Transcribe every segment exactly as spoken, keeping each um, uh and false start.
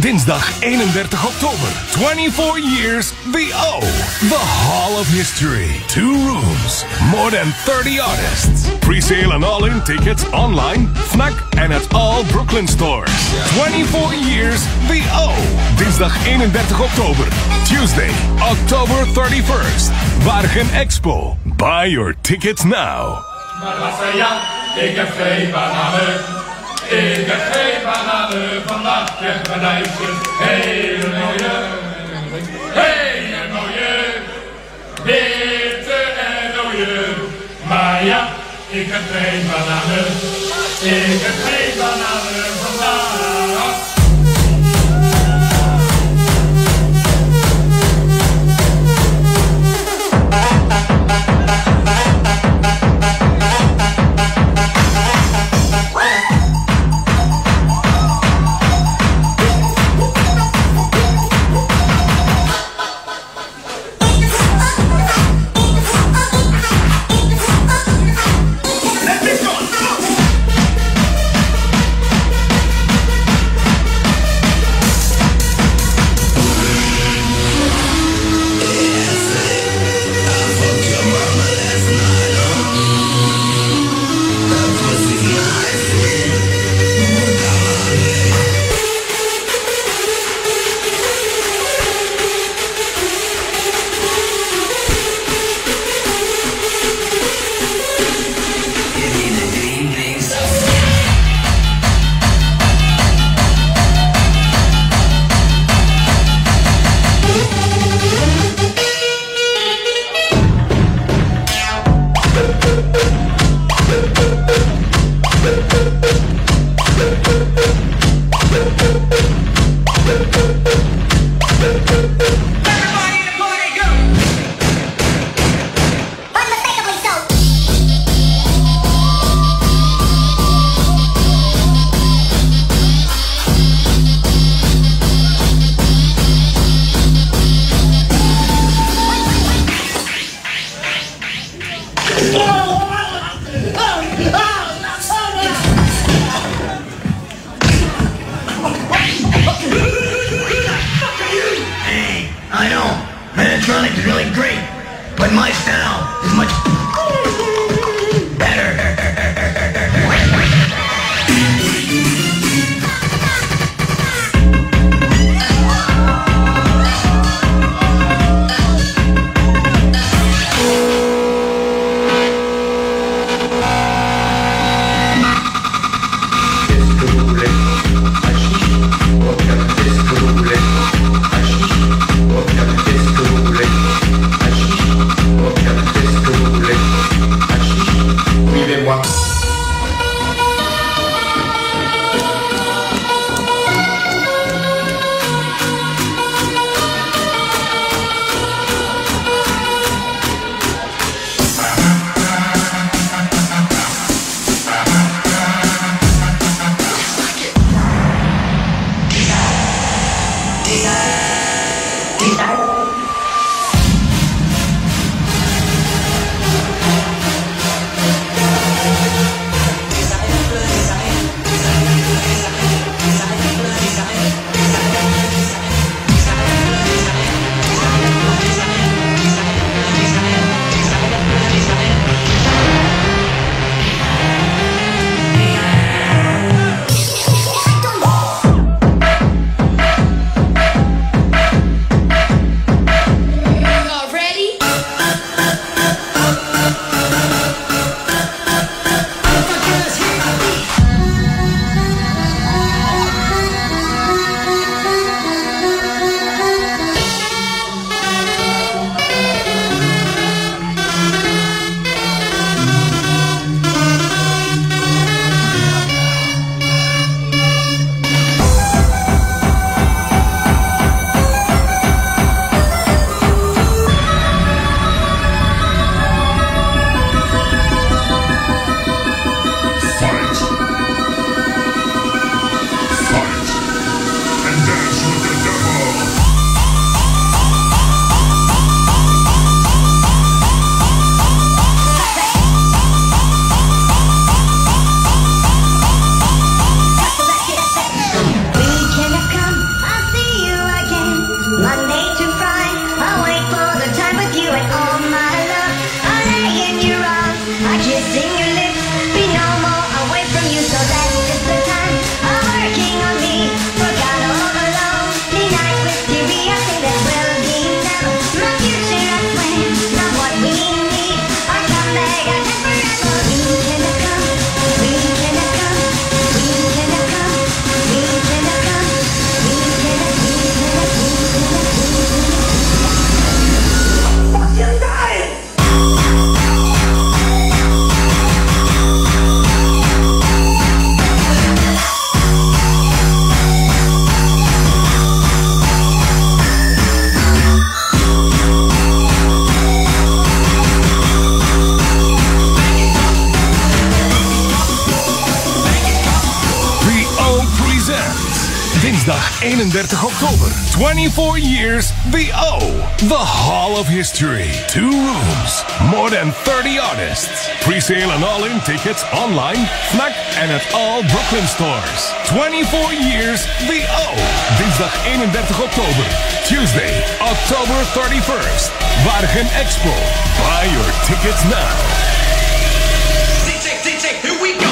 dinsdag eenendertig oktober. twenty-four years B O. The Hall of History. Two rooms. More than thirty artists. Pre-sale and all-in tickets online, Fnac and at all Brooklyn stores. twenty-four years B O. Dinsdag eenendertig oktober. Tuesday, October thirty-first. Wargem Expo. Buy your tickets now. Ik heb twee bananen, ik heb twee bananen, vandaag heb mijn huisje. Hele mooie, hele mooie, witte en rode. Maar ja, ik heb twee bananen, ik heb twee bananen, vandaag. Electronic is really great, but my style is much better. eenendertig oktober. twenty-four years The O. The Hall of History. Two rooms. More than thirty artists. Pre-sale and all-in tickets online, Fnac en at all Brooklyn stores. twenty-four years The O. Dinsdag eenendertig oktober. Tuesday, October thirty-first. Wargem Expo. Buy your tickets now. Here we go!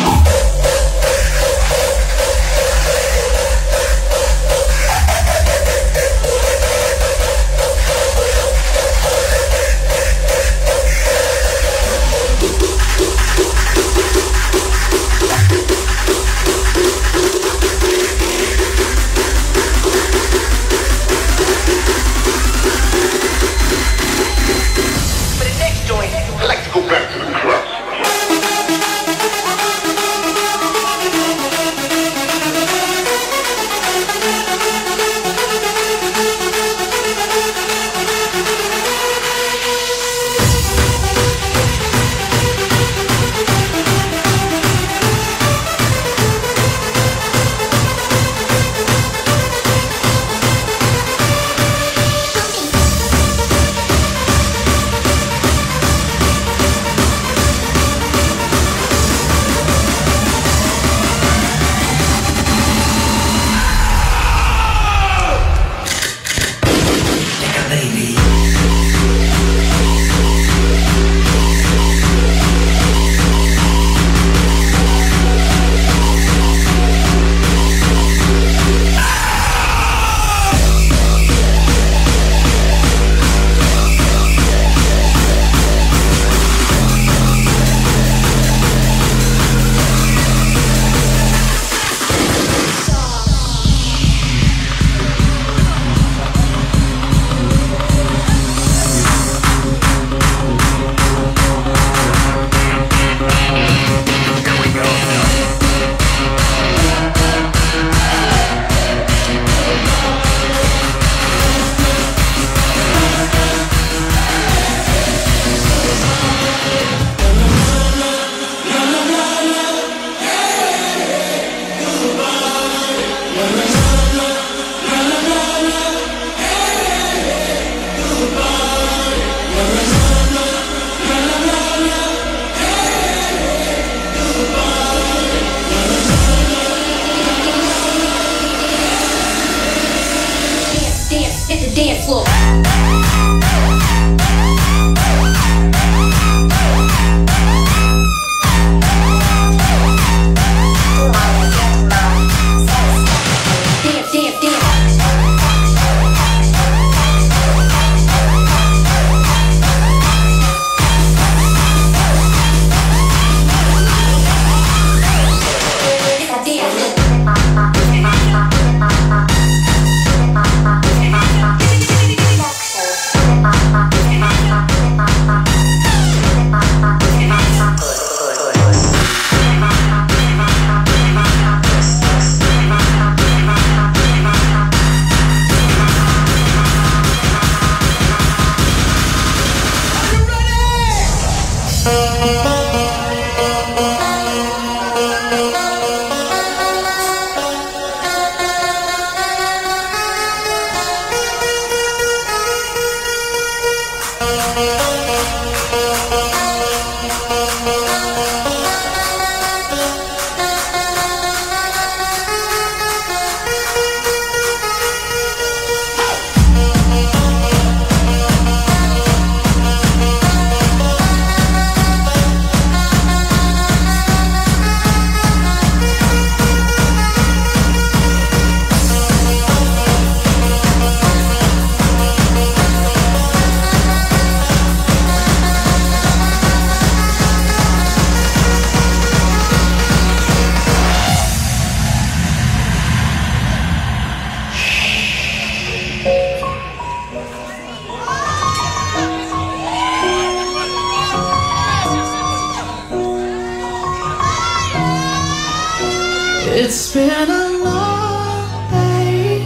It's been a long day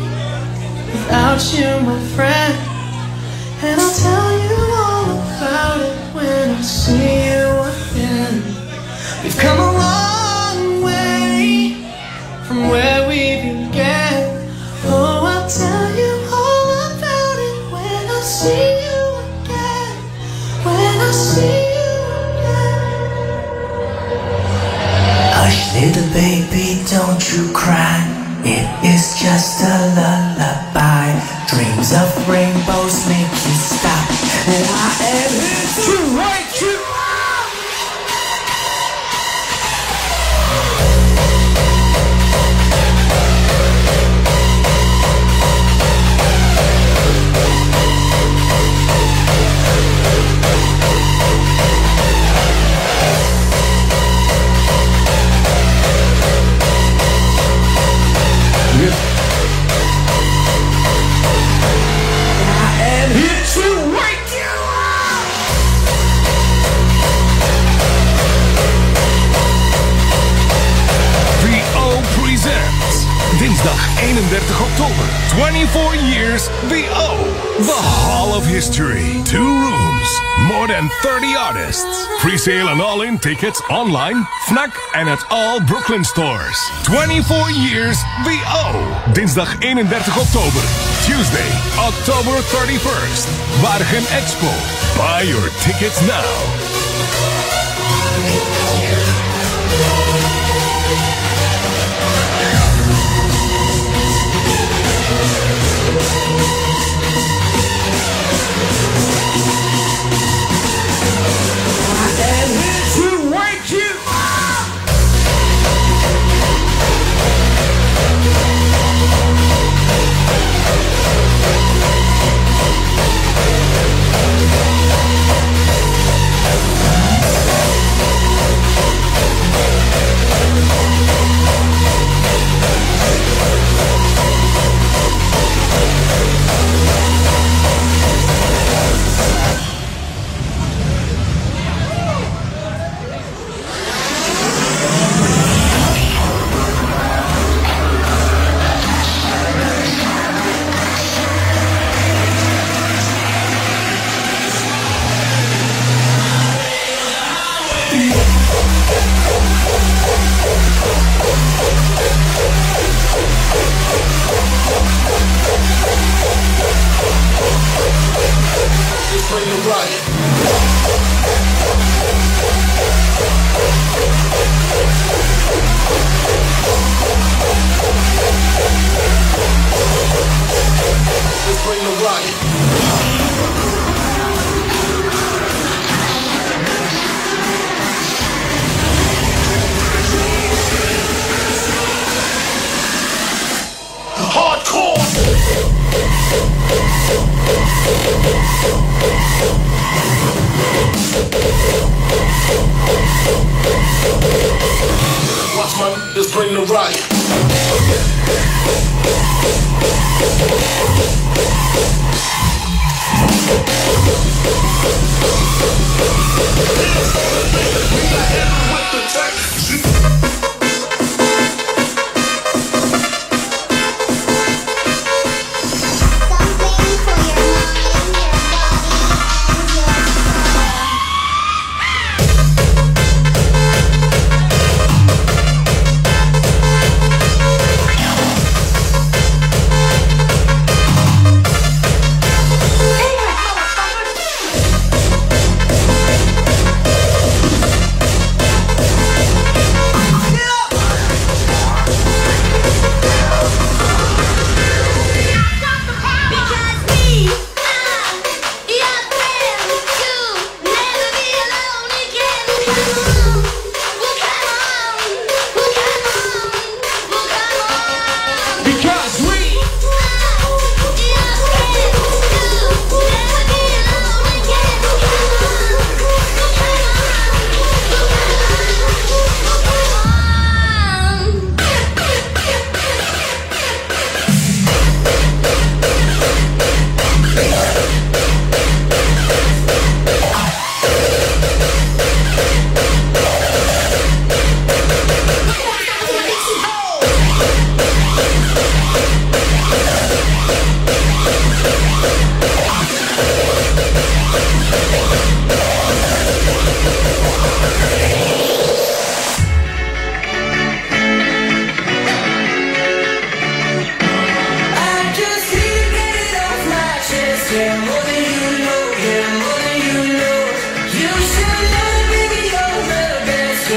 without you, my friend, and I'll tell you all about it when I see you again. We've come a long way from where we began. Oh, baby, don't you cry. It is just a lullaby. Dreams of rainbows make you stop. And I am here to wake you up. Dinsdag eenendertig oktober, twenty-four years, The O, The Hall of History. Two rooms, more than thirty artists. Pre-sale and all-in tickets online, Fnac en at all Brooklyn stores. twenty-four years, The O. Dinsdag eenendertig oktober, Tuesday, October thirty-first. Wargem Expo. Buy your tickets now. Let's bring the riot.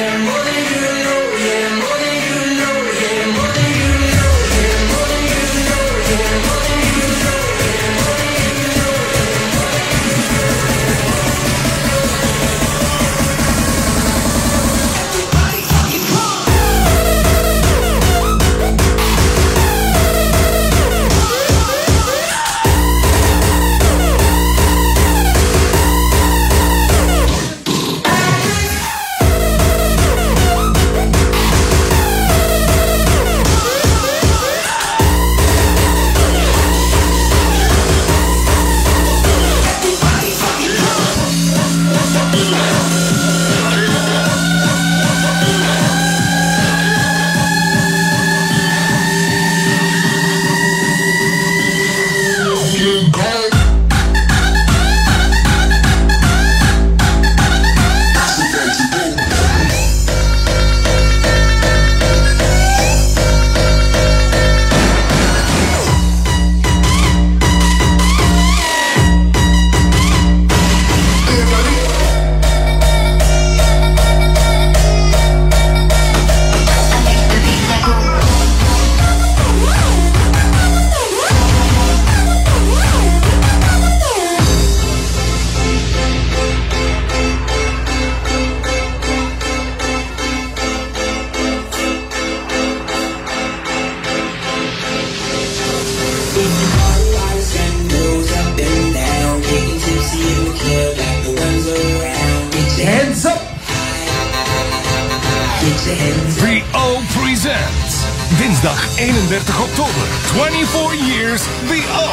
More than you know, yeah, more than you presents dinsdag eenendertig oktober. twenty-four years the O,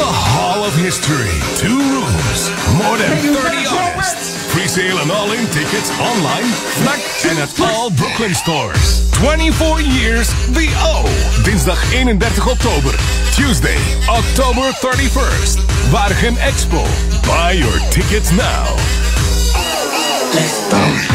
the Hall of History. Two rooms, more than thirty artists. Pre-sale and all-in tickets online, Fnac en at all Brooklyn stores. twenty-four years the O. Dinsdag eenendertig oktober. Tuesday, October thirty-first. Wargem Expo. Buy your tickets now. Let's go.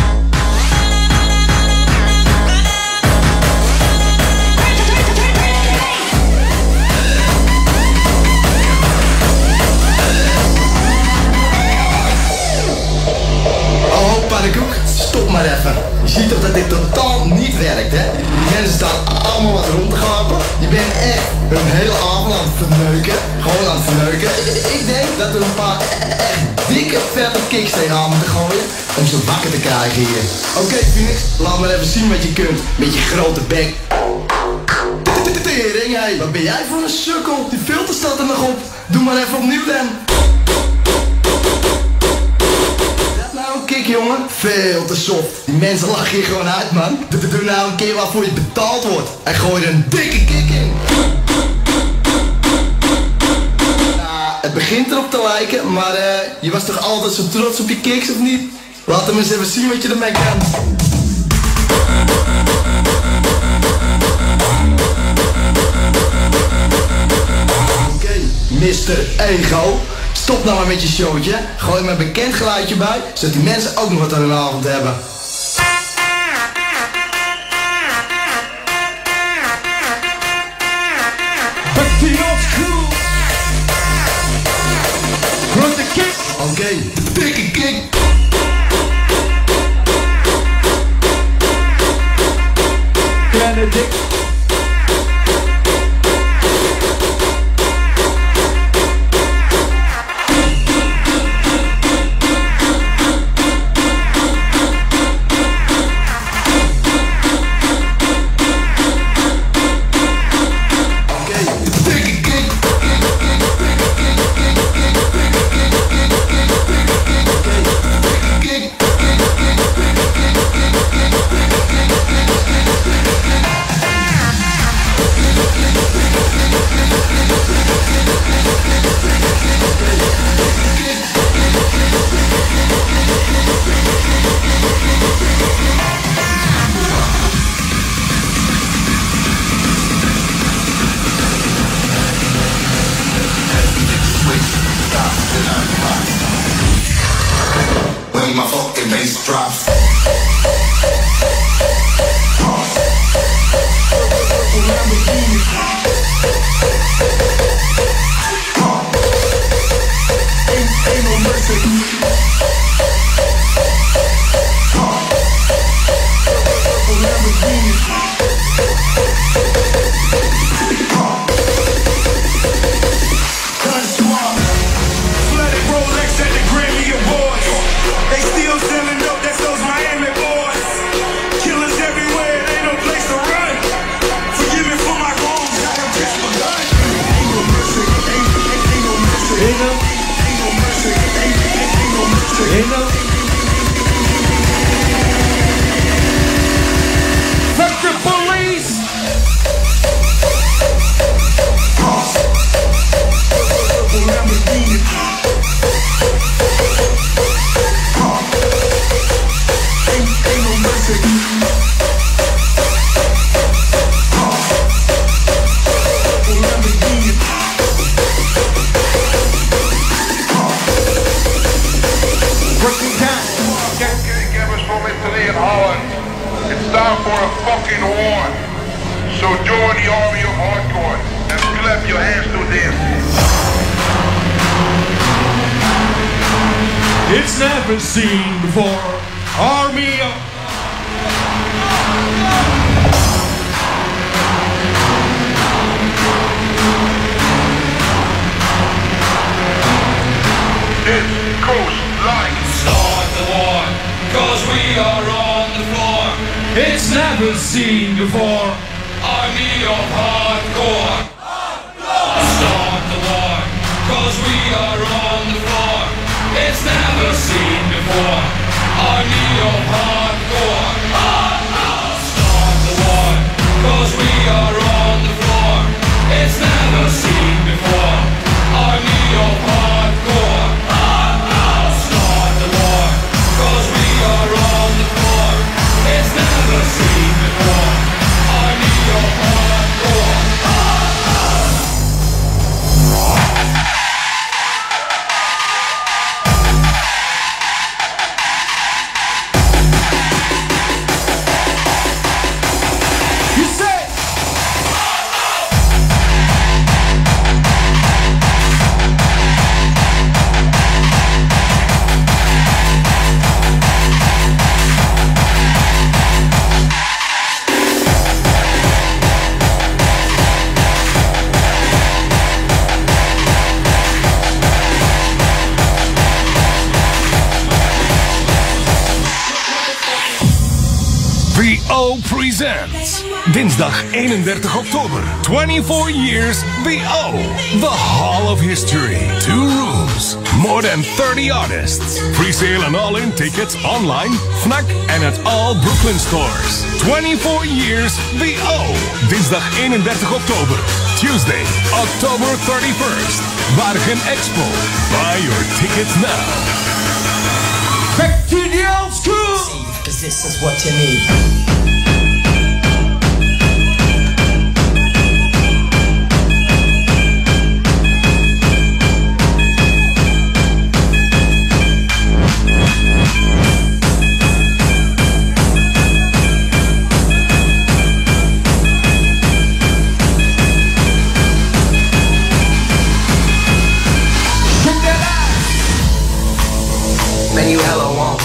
Stop maar even. Je ziet toch dat dit totaal niet werkt, hè? Die mensen staan allemaal wat rond te gapen. Je bent echt een hele avond aan het verneuken. Gewoon aan het verneuken. Ik denk dat er een paar echt dikke vette kicks tegenaan moeten gooien om ze wakker te krijgen hier. Oké, okay, Phoenix, laat maar even zien wat je kunt met je grote bek. Tering, hé. Wat ben jij voor een sukkel? Die filter staat er nog op. Doe maar even opnieuw dan. Kijk jongen, veel te soft. Die mensen lachen hier gewoon uit, man. Doe, doe nou een keer waarvoor je betaald wordt en gooi er een dikke kick in. Nou, het begint erop te lijken, maar uh, je was toch altijd zo trots op je kicks, of niet? Laat hem eens even zien wat je ermee kan. Oké, okay, mister Ego. Stop nou maar met je showtje, gooi er een bekend geluidje bij, zodat die mensen ook nog wat aan hun avond hebben. Oké, okay, dikke kick. Kleine dik. My fucking bass drops. It's time for a fucking war. So join the Army of Hardcore and clap your hands to this. It's never seen before. Army of... It's Coast Light. Start the war, cause we are on the floor. It's never seen before. Army of Hardcore. Hardcore. Start the war, cause we are on the floor. It's never seen before. Army of Hardcore. Hardcore. Start the war, Expo presents dinsdag eenendertig oktober. twenty-four years V O, the Hall of History. Two rooms, more than thirty artists. Pre-sale and all-in tickets online, Fnac and at all Brooklyn stores. twenty-four years V O, dinsdag eenendertig oktober. Tuesday, October thirty-first. Wargem Expo. Buy your tickets now. Back to the old school! See, because this is what you need. You hella won't.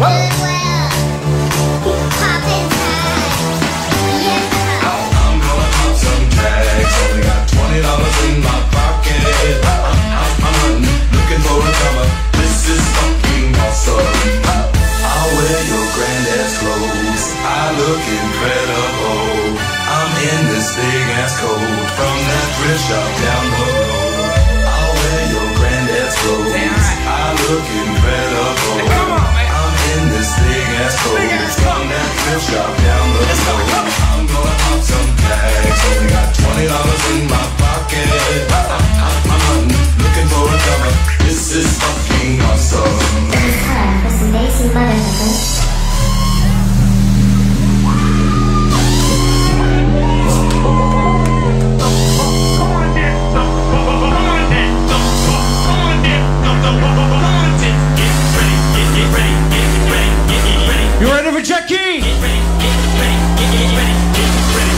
Well, well, pop inside. I'm gonna pop some tags. Only got twenty dollars in my pocket. I'm hunting, looking for a comer. This is fucking awesome. I'll wear your granddad's clothes. I look incredible. I'm in this big ass coat from that thrift shop down below. I'll wear your granddad's clothes. I look incredible. Come on, man. I'm in this big ass coat from that thrift shop down the road. I'm gonna pop some tags. Only got twenty dollars in my pocket. I'm hunting, looking for a cover. This is fucking awesome. For some basic motherfuckers. You ready for Jacky? Get ready, get ready, get ready, get ready.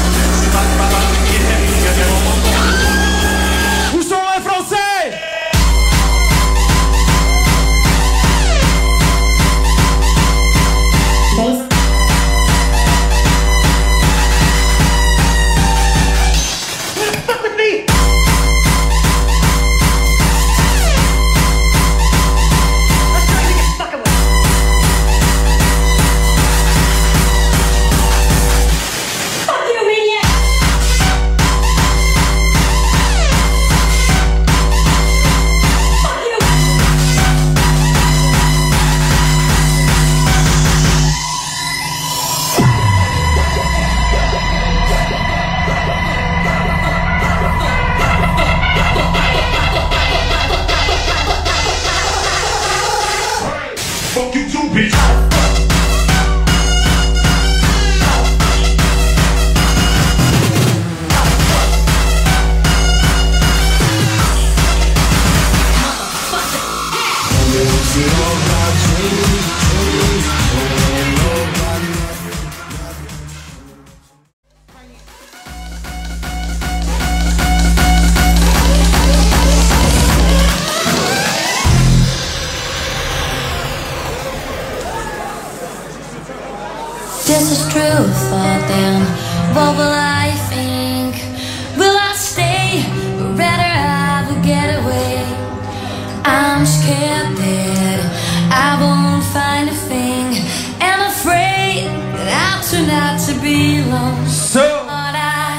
Où sont les Français? What the fuck with me? This is true, for them. What will I think? Will I stay? Or rather I will get away. I'm scared that I won't find a thing. I'm afraid that I'll turn out to be alone. So but I,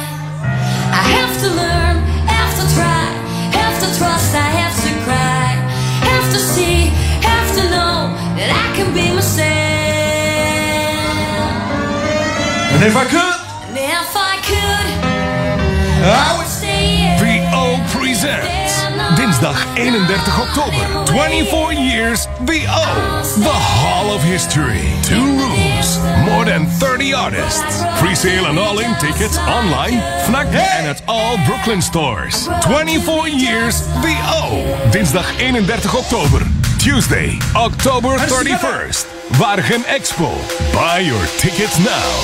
I have to learn, have to try, have to trust, I have to cry, have to see, have to know that I can be myself. And if I could, and if I could, I would stay. V O presents dinsdag eenendertig oktober. twenty-four years V O, the Hall of History. Two rooms, more than thirty artists. Pre-sale and all-in tickets online, Fnac and at all Brooklyn stores. twenty-four years V O, dinsdag eenendertig oktober. Tuesday, October thirty-first. Wargem Expo. Buy your tickets now.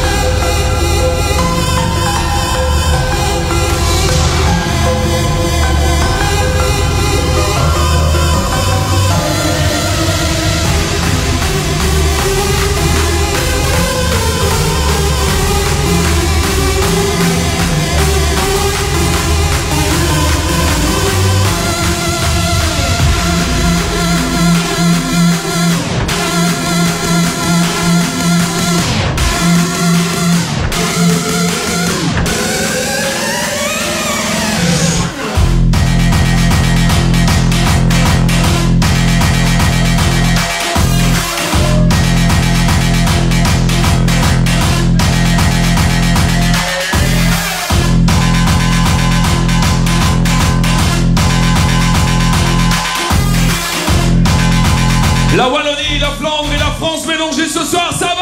La Wallonie, la Flandre et la France mélangées ce soir, ça va.